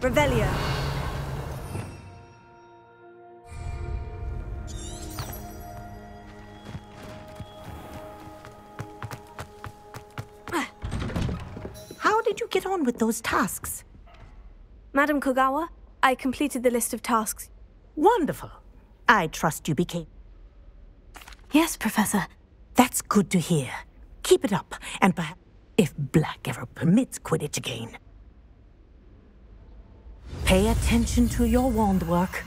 Revelio. How did you get on with those tasks? Madam Kogawa, I completed the list of tasks. Wonderful. I trust you became... Yes, Professor. That's good to hear. Keep it up, and perhaps if Black ever permits Quidditch again. Pay attention to your wand work.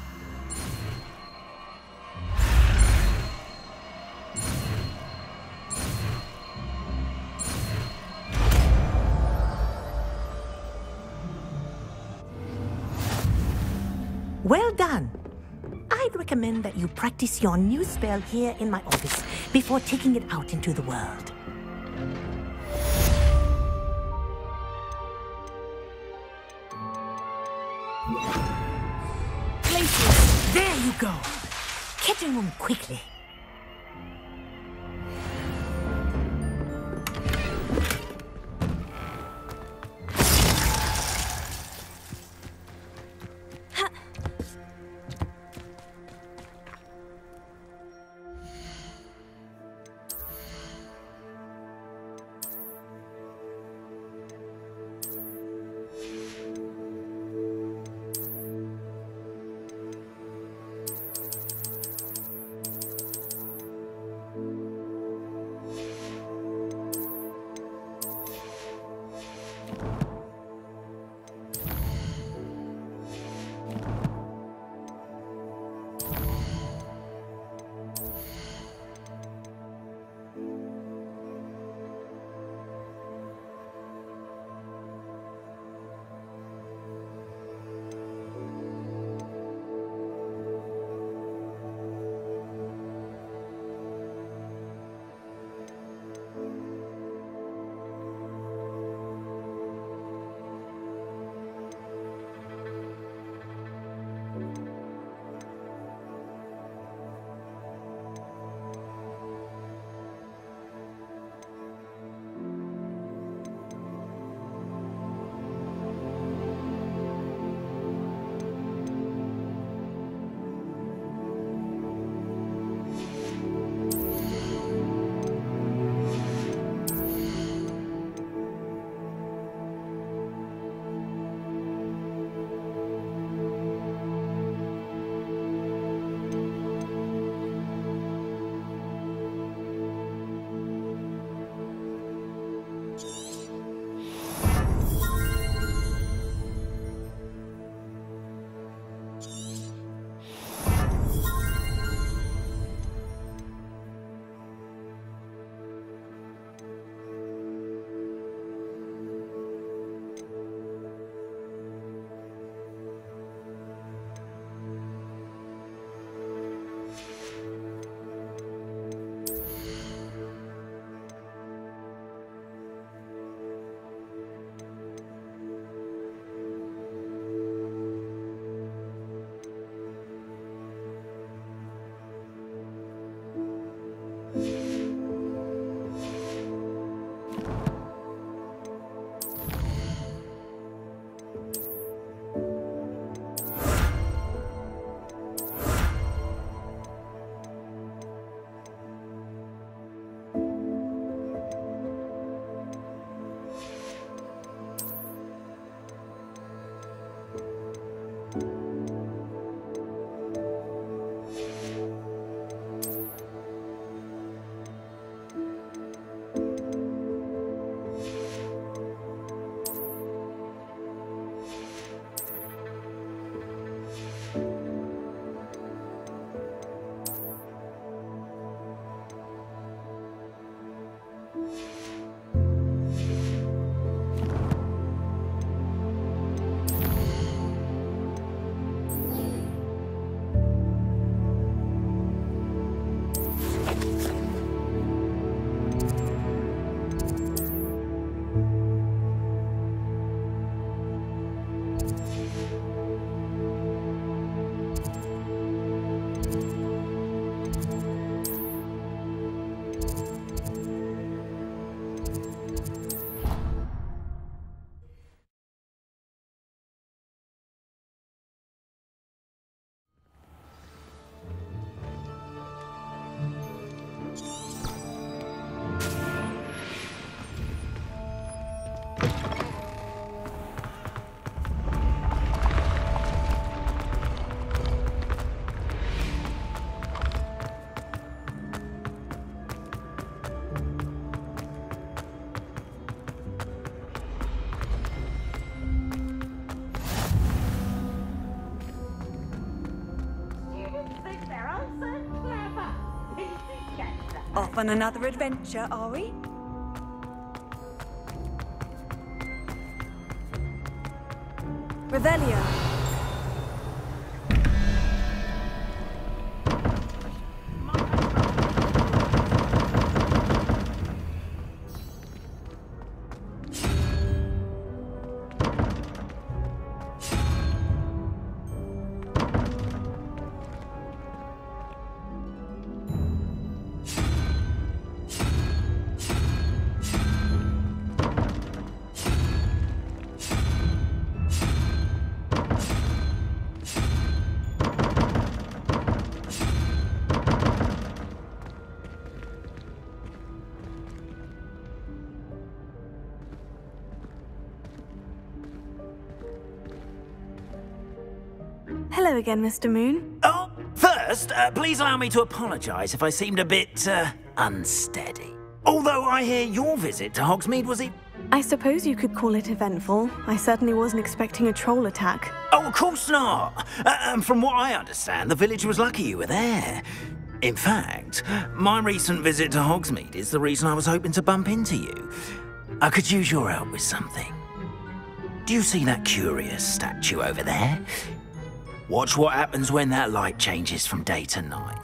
Well done. I'd recommend that you practice your new spell here in my office before taking it out into the world. Places. There you go. Catching them quickly. Off on another adventure, are we? Revelio. Hello again, Mr. Moon. Oh, first, please allow me to apologise if I seemed a bit, unsteady. Although I hear your visit to Hogsmeade was I suppose you could call it eventful. I certainly wasn't expecting a troll attack. Oh, of course not. From what I understand, the village was lucky you were there. In fact, my recent visit to Hogsmeade is the reason I was hoping to bump into you. I could use your help with something. Do you see that curious statue over there? Watch what happens when that light changes from day to night.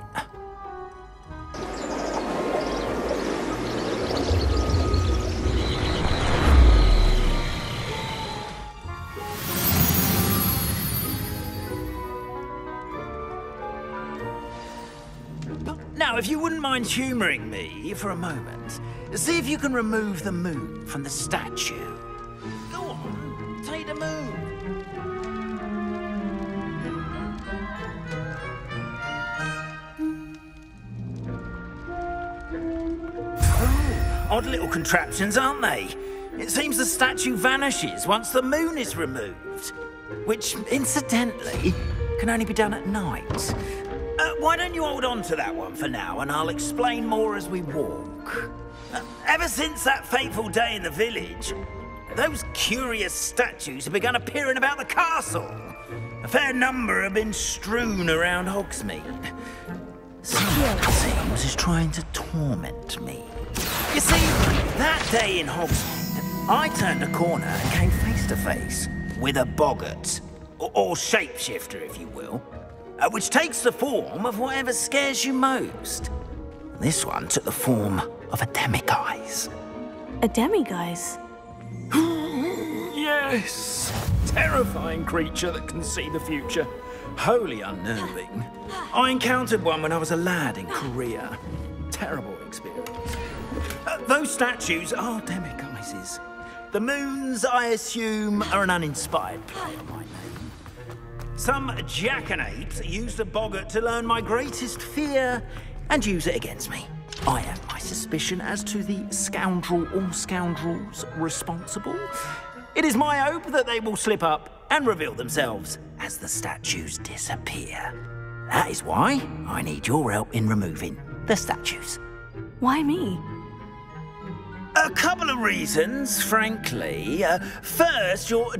Now, if you wouldn't mind humouring me for a moment, see if you can remove the moon from the statue. Go on, take the moon. Odd little contraptions, aren't they? It seems the statue vanishes once the moon is removed, which, incidentally, can only be done at night. Why don't you hold on to that one for now, and I'll explain more as we walk. Ever since that fateful day in the village, those curious statues have begun appearing about the castle. A fair number have been strewn around Hogsmeade. Someone, it seems, is trying to torment me. You see, that day in Hogsmeade, I turned a corner and came face to face with a boggart, or shapeshifter, if you will, which takes the form of whatever scares you most. This one took the form of a demiguise. A demiguise? Yes! Terrifying creature that can see the future. Wholly unnerving. I encountered one when I was a lad in Korea. Terrible experience. Those statues are demiguises. The moons, I assume, are an uninspired play on my name. Some jackanapes used the boggart to learn my greatest fear and use it against me. I have my suspicion as to the scoundrel or scoundrels responsible. It is my hope that they will slip up and reveal themselves as the statues disappear. That is why I need your help in removing the statues. Why me? A couple of reasons, frankly. First, you're...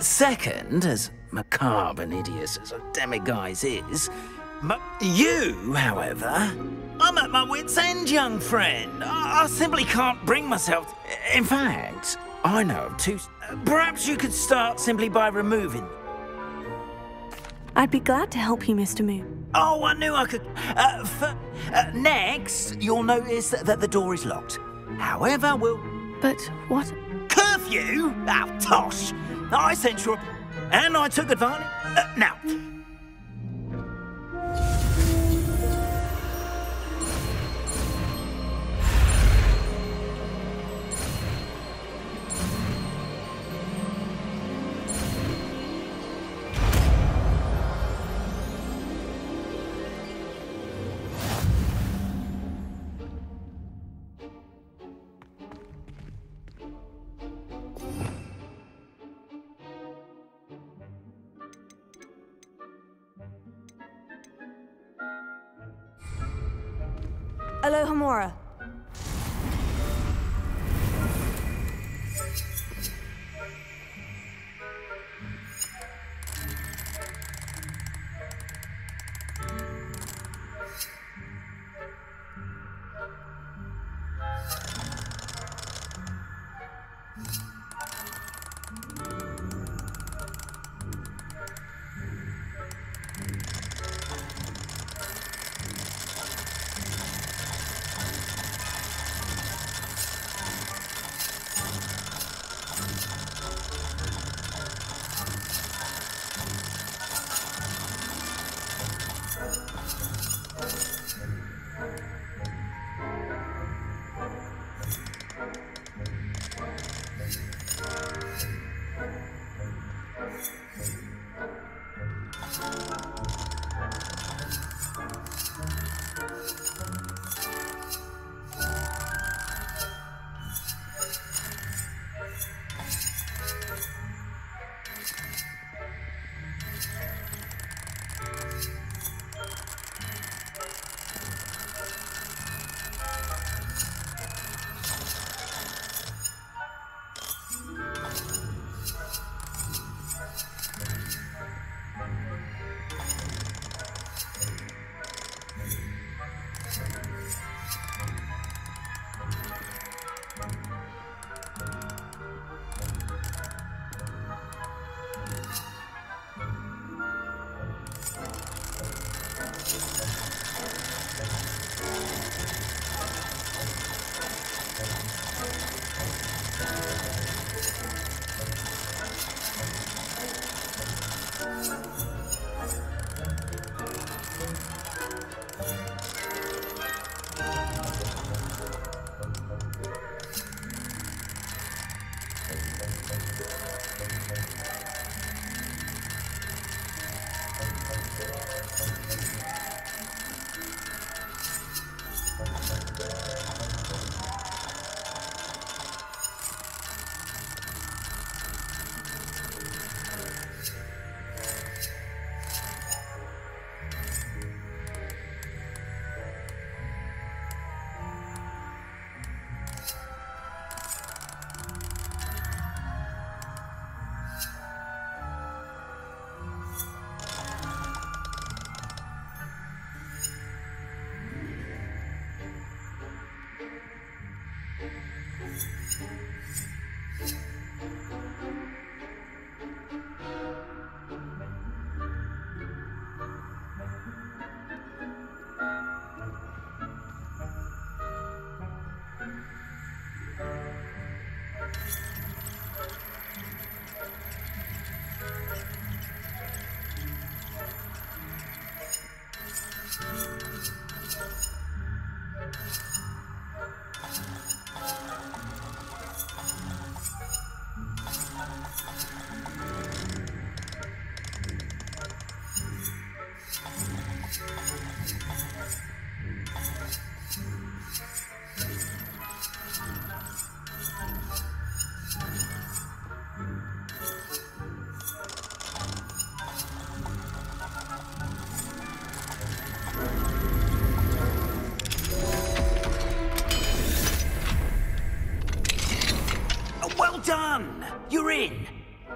Second, as macabre and hideous as a demiguise is... You, however... I'm at my wit's end, young friend. I simply can't bring myself... In fact, I know of two... Perhaps you could start simply by removing... I'd be glad to help you, Mr. Moon. Oh, I knew I could... Next, you'll notice that the door is locked. However, we'll... But what... Curfew? Oh, tosh! I sent you and I took advantage... now... Alohomora.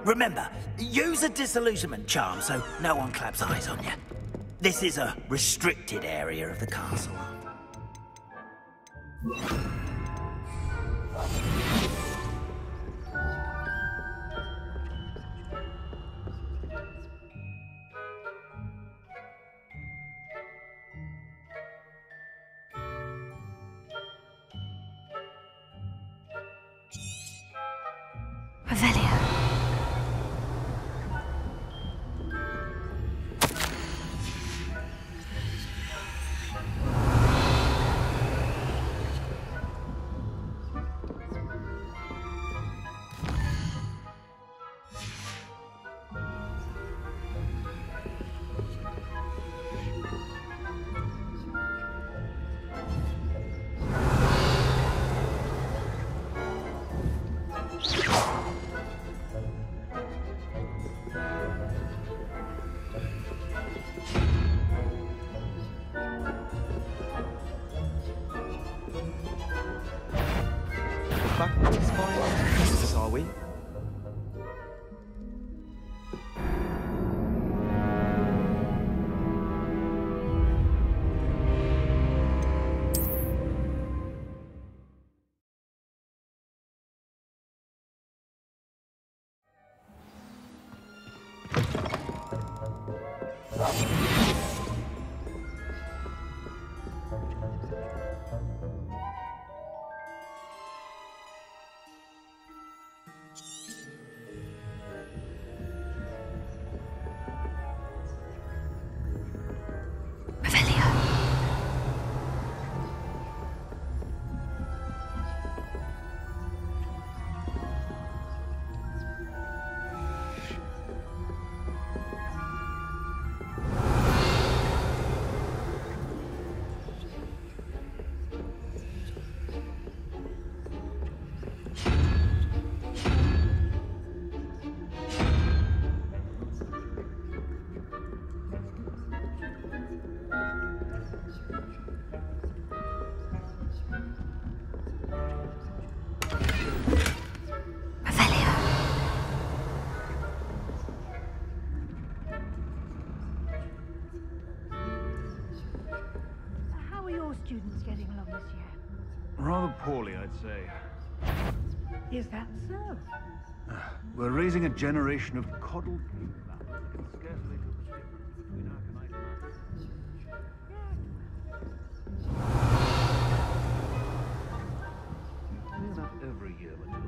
Remember, use a disillusionment charm so no one claps eyes on you. This is a restricted area of the castle. Is that so? We're raising a generation of coddled people now. They can scarcely tell the difference between Archimede and Archimede. It's up every year, Matilda.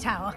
Tower.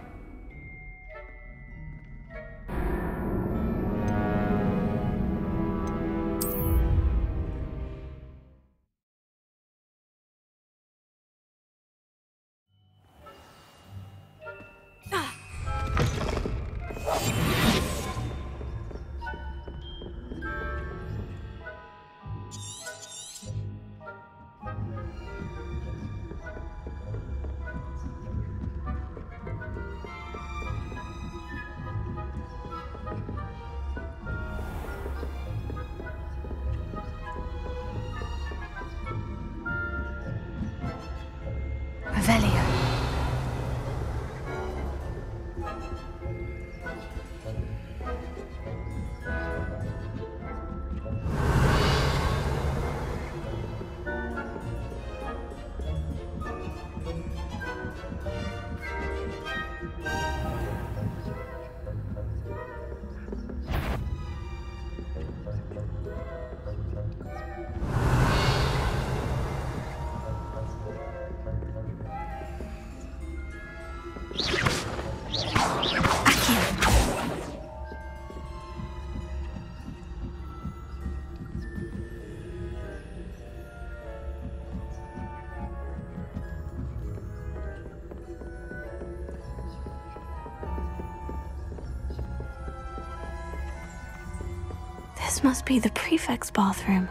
This must be the prefect's bathroom.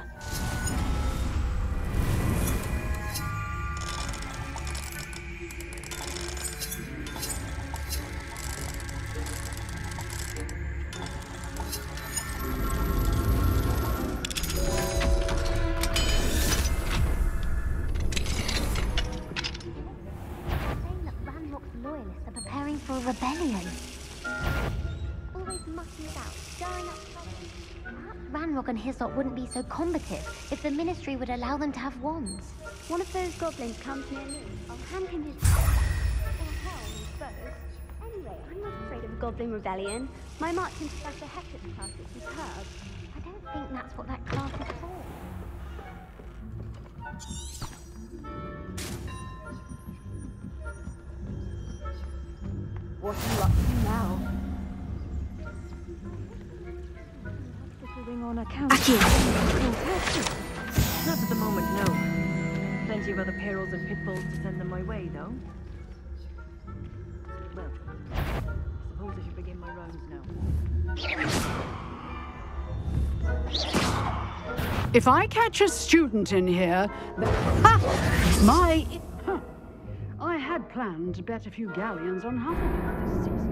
Wouldn't be so combative if the ministry would allow them to have wands. One of those goblins comes near me, I'll hand him his bow. Anyway, I'm not afraid of a goblin rebellion. My march into Dr. Hector's class is superb. I don't think that's what that class is for. What are you up to now? On account Accio. Not at the moment, no. Plenty of other perils and pitfalls to send them my way, though. Well, I suppose I should begin my rounds now. If I catch a student in here... Ha! My... Huh. I had planned to bet a few galleons on Hufflepuff this season.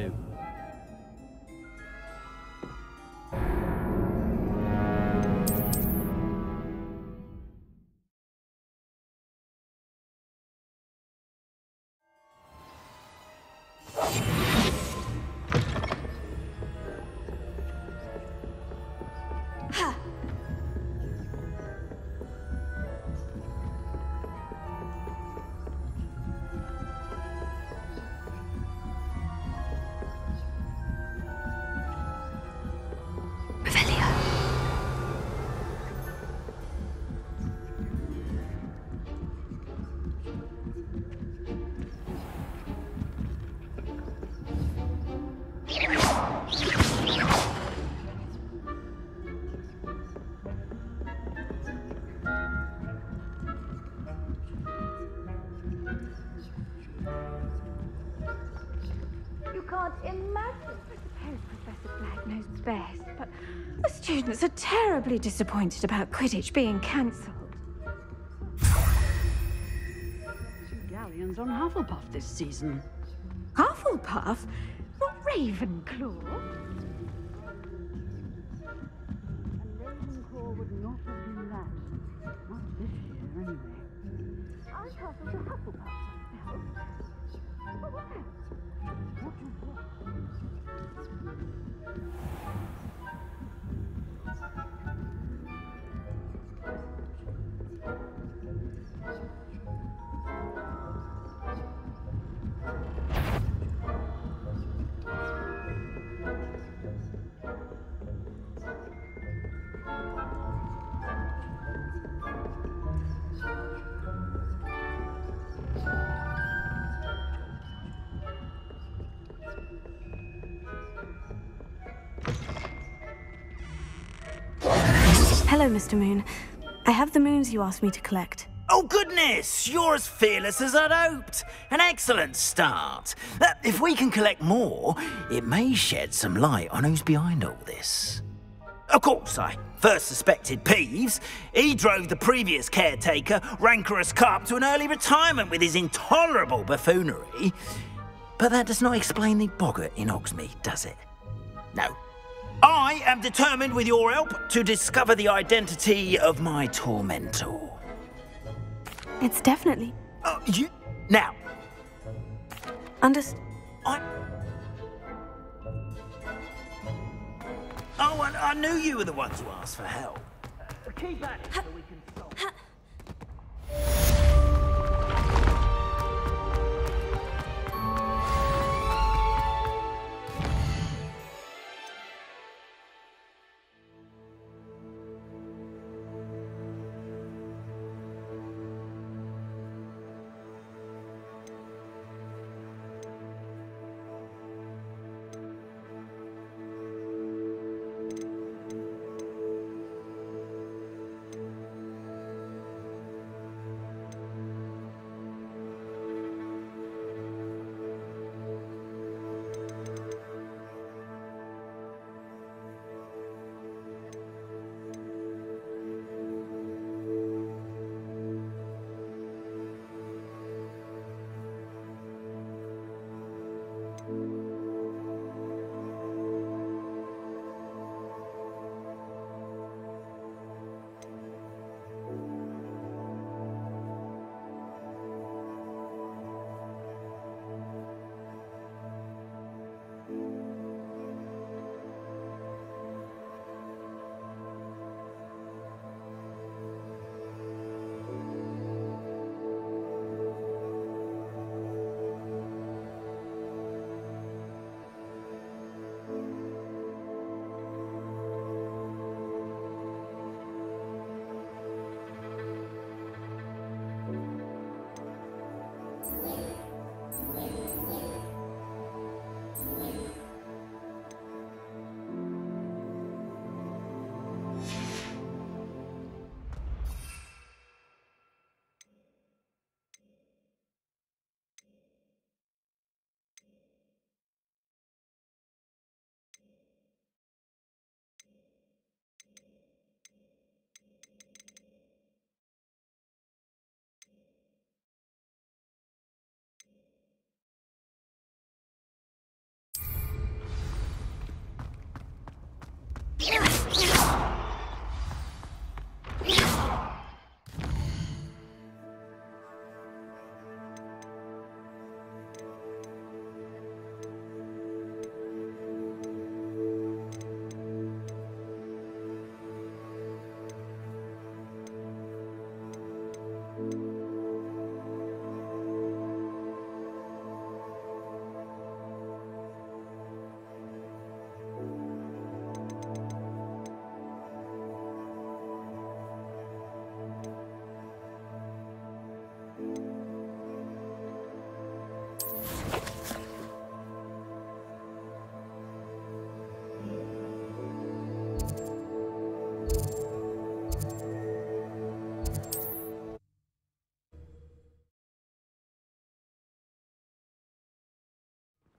To. Students are terribly disappointed about Quidditch being cancelled. Two galleons on Hufflepuff this season. Hufflepuff? Not Ravenclaw? And Ravenclaw would not have been that. Not this year, anyway. I castled to Hufflepuff. What? What do you want? Hello, Mr. Moon. I have the moons you asked me to collect. Oh, goodness! You're as fearless as I'd hoped! An excellent start! If we can collect more, it may shed some light on who's behind all this. Of course, I first suspected Peeves. He drove the previous caretaker, Rancorous Carp, to an early retirement with his intolerable buffoonery. But that does not explain the boggart in Hogsmeade, does it? No. I am determined, with your help, to discover the identity of my tormentor. It's definitely... you... Now. I knew you were the ones who asked for help. Keep that in so we can solve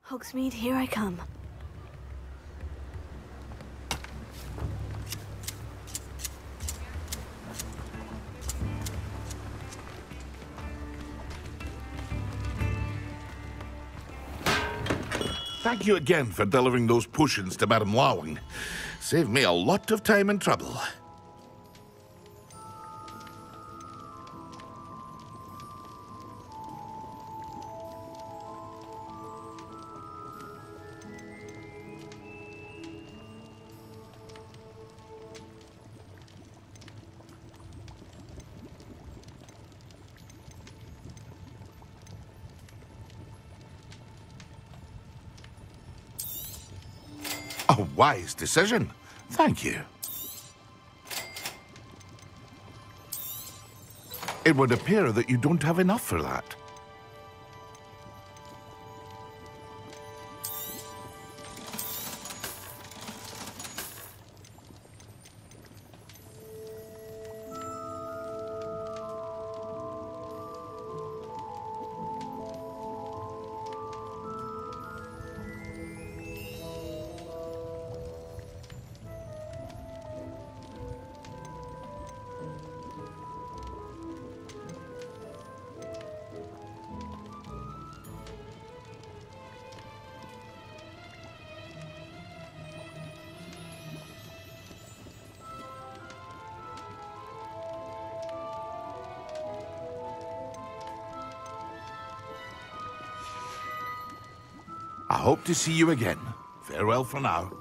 Hogsmeade, here I come. Thank you again for delivering those potions to Madame Lowing. Saved me a lot of time and trouble. A wise decision. Thank you. It would appear that you don't have enough for that. I hope to see you again. Farewell for now.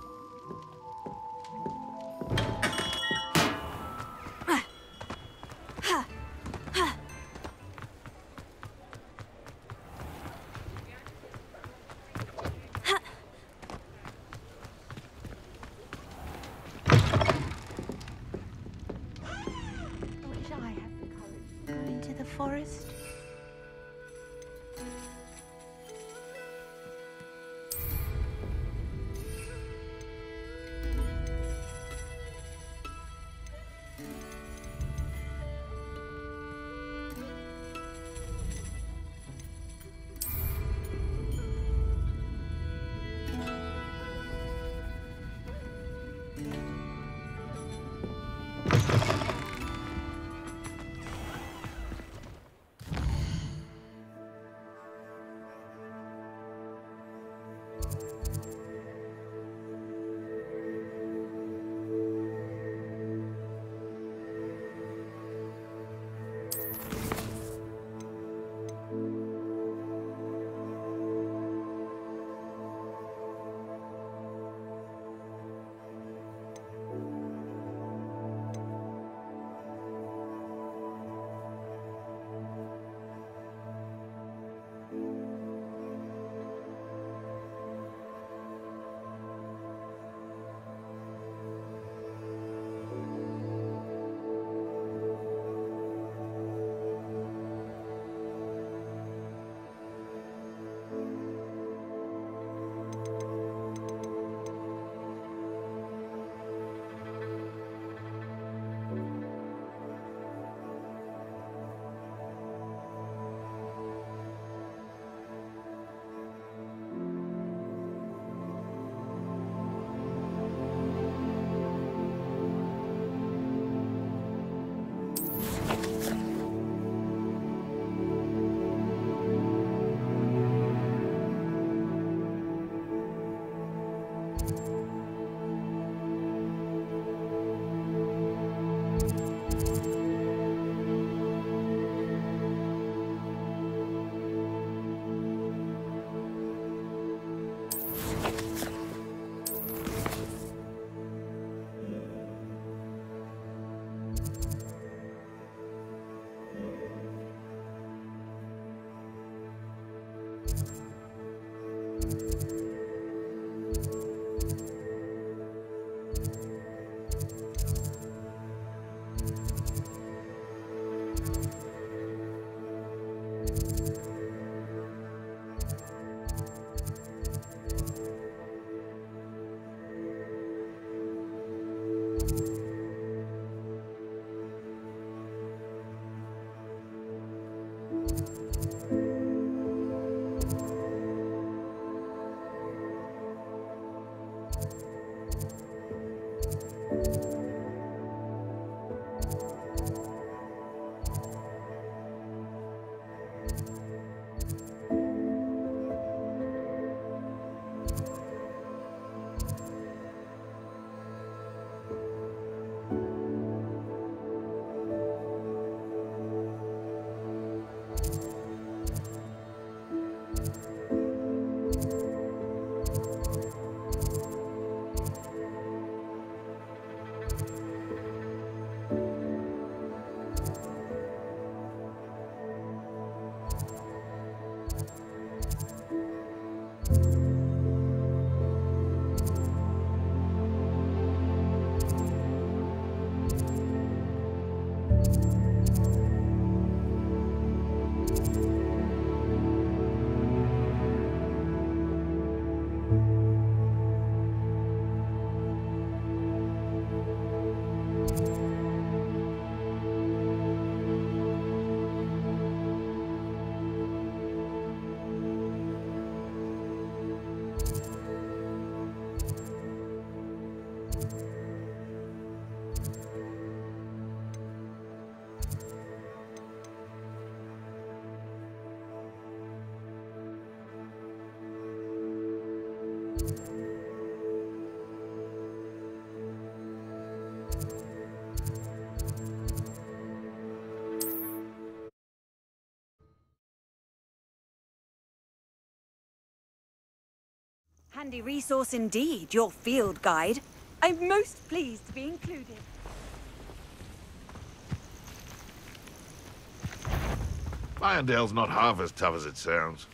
Handy resource indeed, your field guide. I'm most pleased to be included. Liondale's not half as tough as it sounds.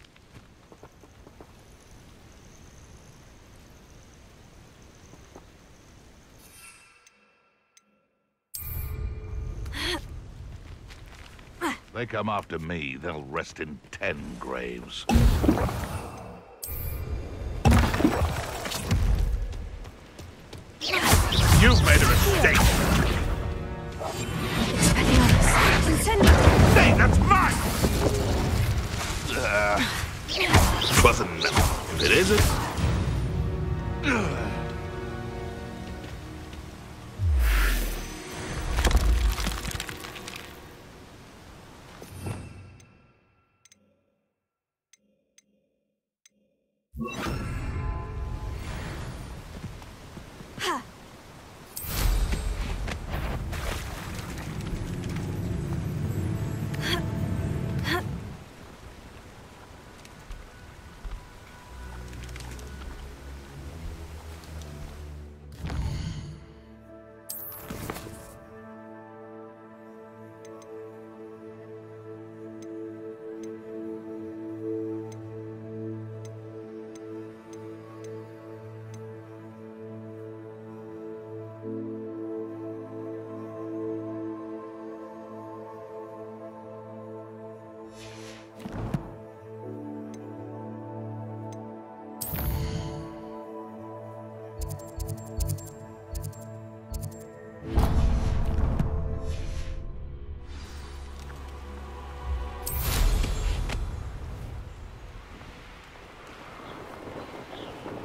They come after me, they'll rest in 10 graves. You've made a mistake! Hey, that's mine! Wasn't enough. If it isn't...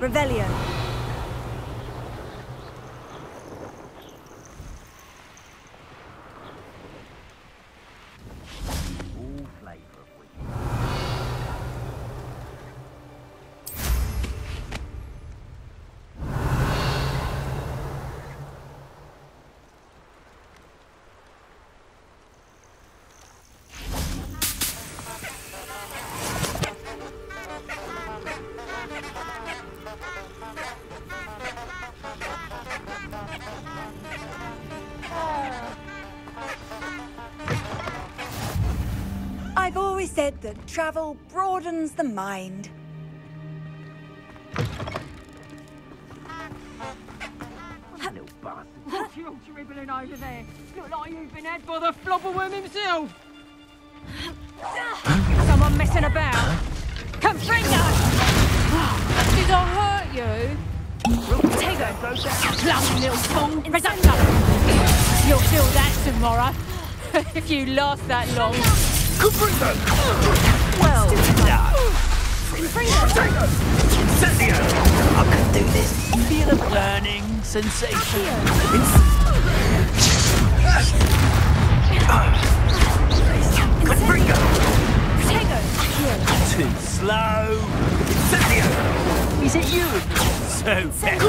Revelio. Said that travel broadens the mind. Little bastard, you're dribbling over there. Look like you've been had by the flopperworm himself. Someone messing about. Come, Fringo! Did I hurt you? Take her, bloody little fool. You'll feel that tomorrow. If you last that long. Fringo! Well done! Fringo! Fringo! Incendio! I can do this! Feel a burning sensation! Fringo! Too slow! Incendio! Is it you? So bad!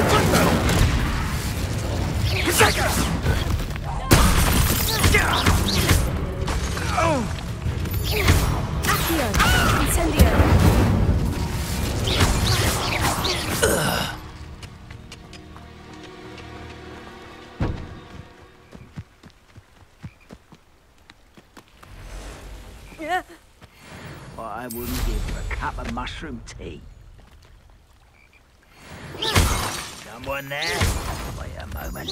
Fringo! Accio! Incendio! Yeah. Well, I wouldn't give a cup of mushroom tea. Someone there? Wait a moment.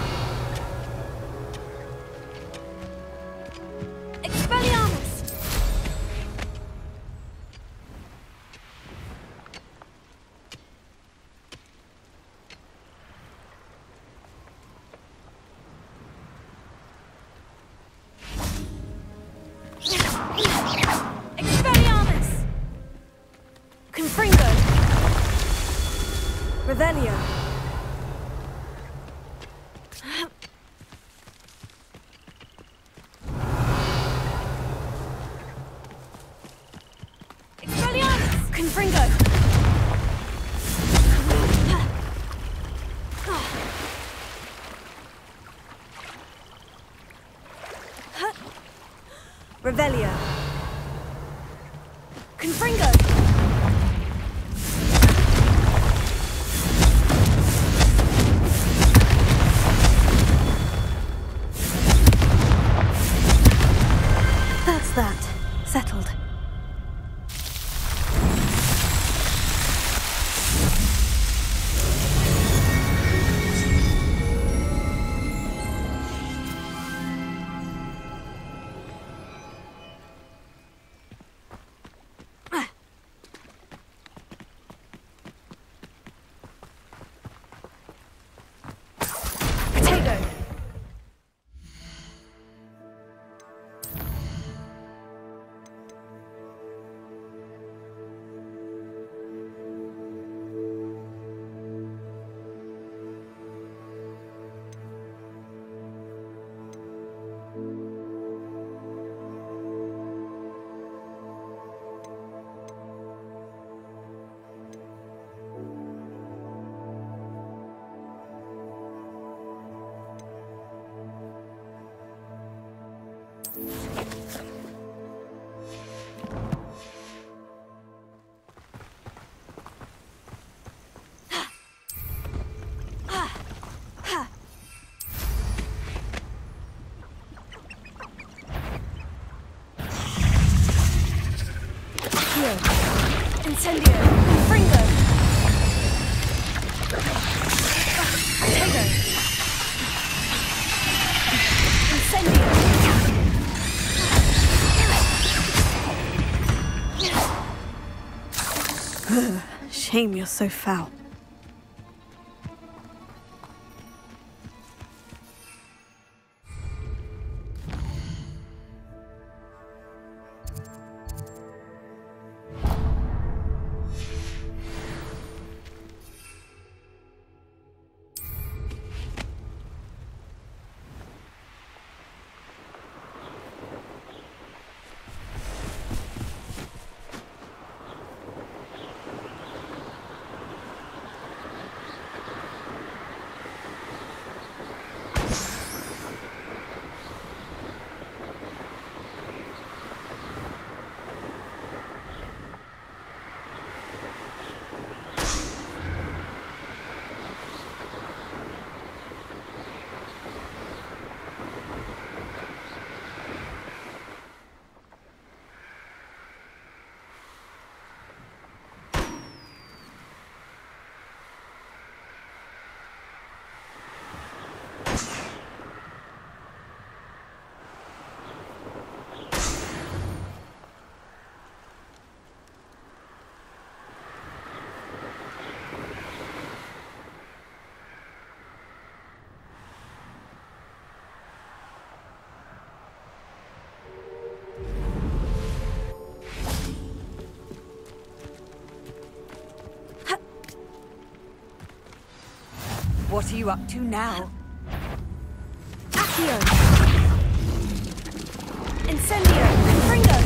Expelliarmus! Expelliarmus! Confringo! Revelio. Revelio. Confringo. That's that. Settled. Incendio. Fringo. Potato. Incendio. Shame you're so foul. What are you up to now? Accio! Incendio! Fringo!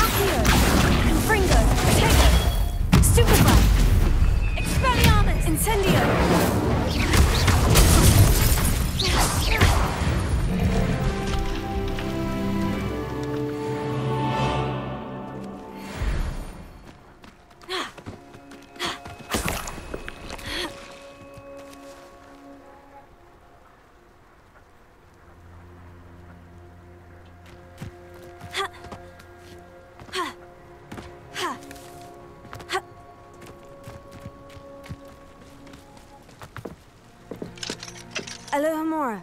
Accio! Fringo! Potato! Stupefy! Expelliarmus! Incendio! Alohomora.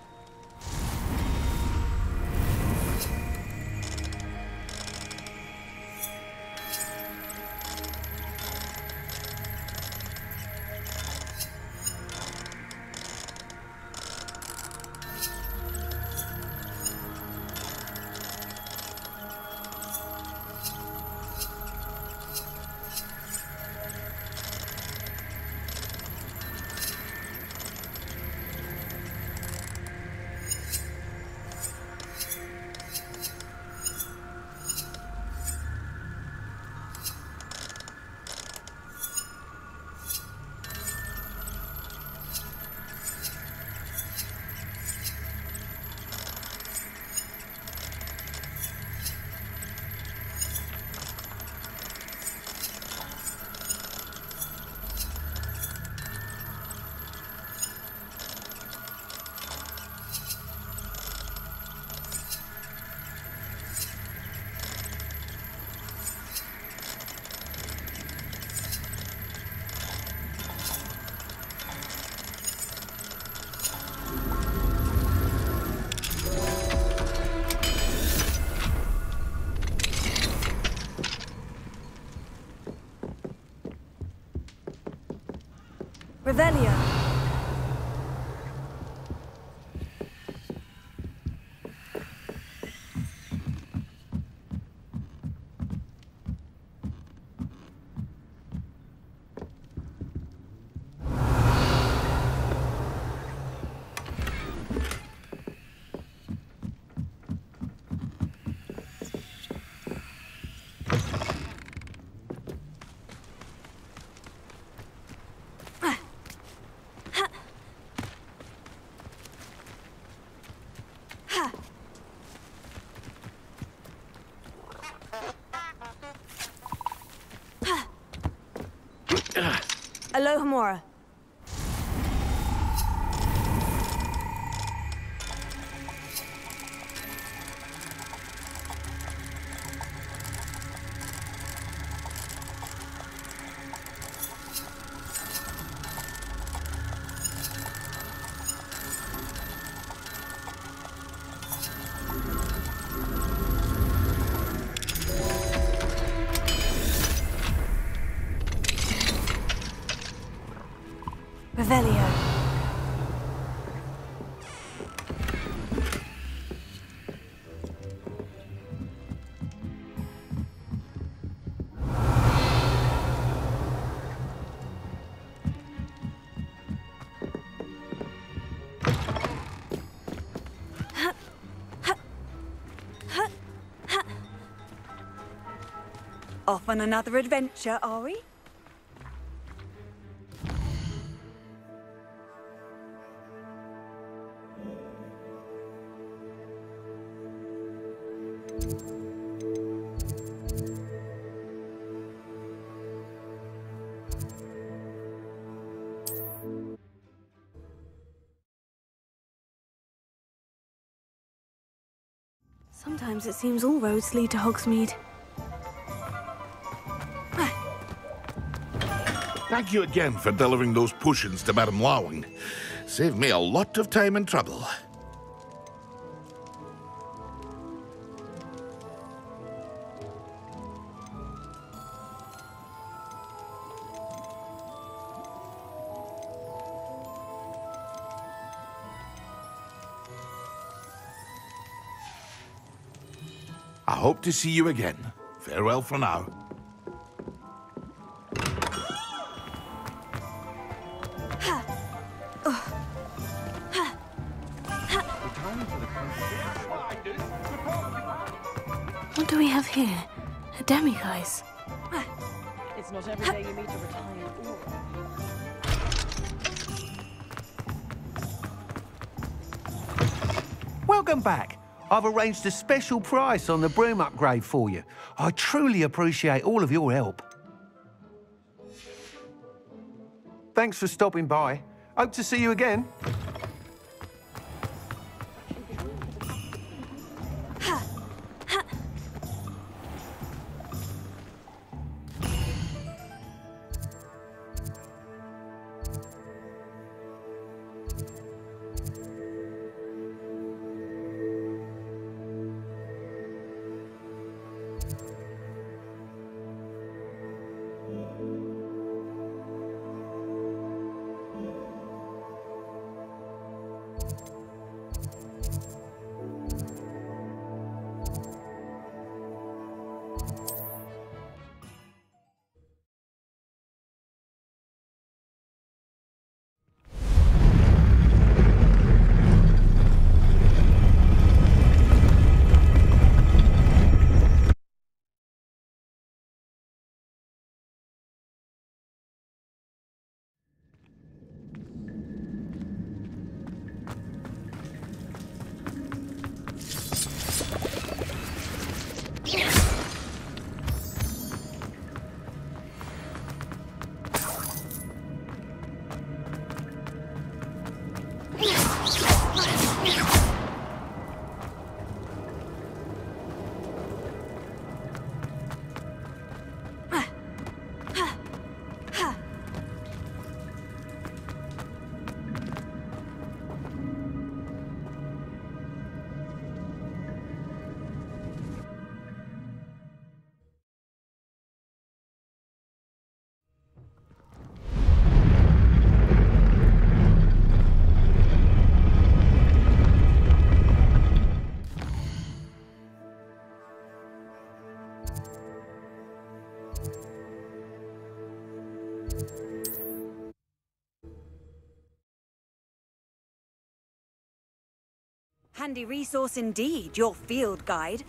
Revelio. Alohomora. Off on another adventure, are we? Sometimes it seems all roads lead to Hogsmeade. Thank you again for delivering those potions to Madame Lowing. Saved me a lot of time and trouble. I hope to see you again. Farewell for now. Demiguise. It's not every day you meet a retired orc. Welcome back. I've arranged a special price on the broom upgrade for you. I truly appreciate all of your help. Thanks for stopping by. Hope to see you again. Handy resource indeed, your field guide.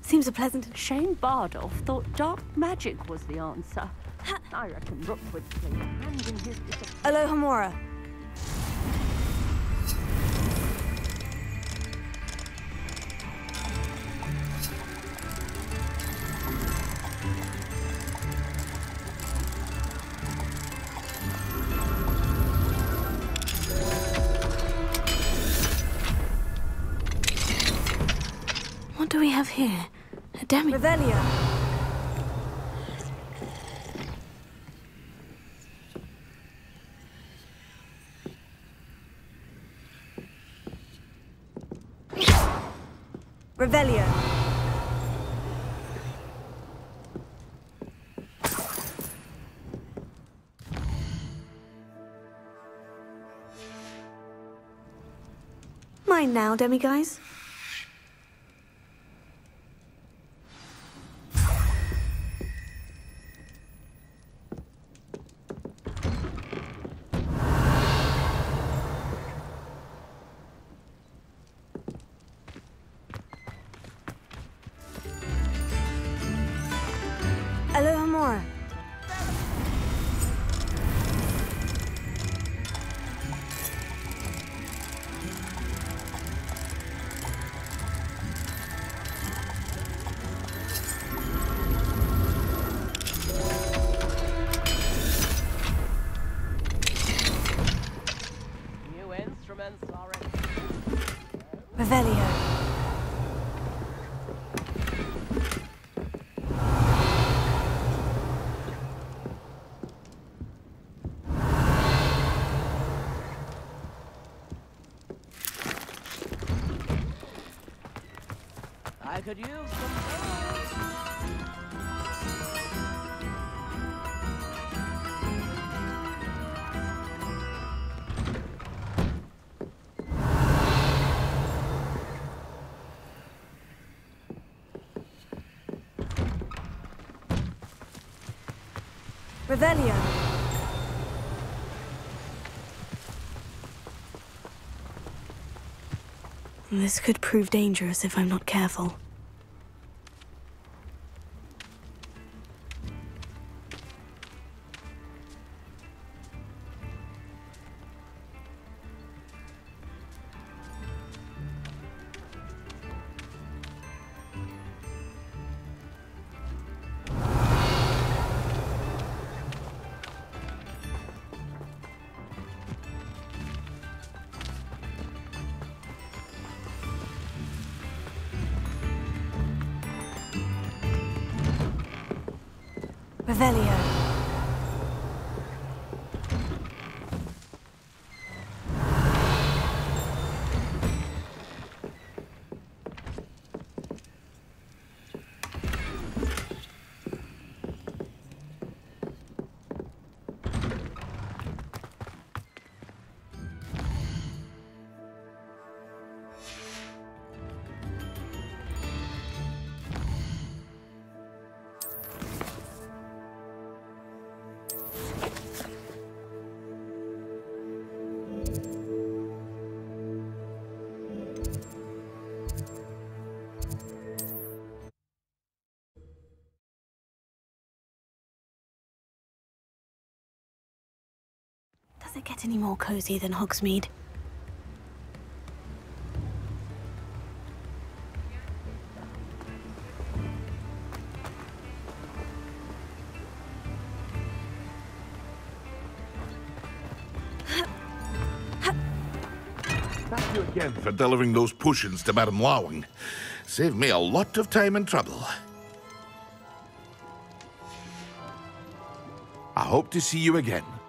Seems a pleasant... Shane Bardolph thought dark magic was the answer. I reckon Rook would play a hand in his... Alohomora. Here, a demigod. Revelio. Revelio. Mine now, demiguise. Could use some... Revelio. This could prove dangerous if I'm not careful. Does it get any more cozy than Hogsmeade? Thank you again for delivering those potions to Madame Lowing. Saved me a lot of time and trouble. I hope to see you again.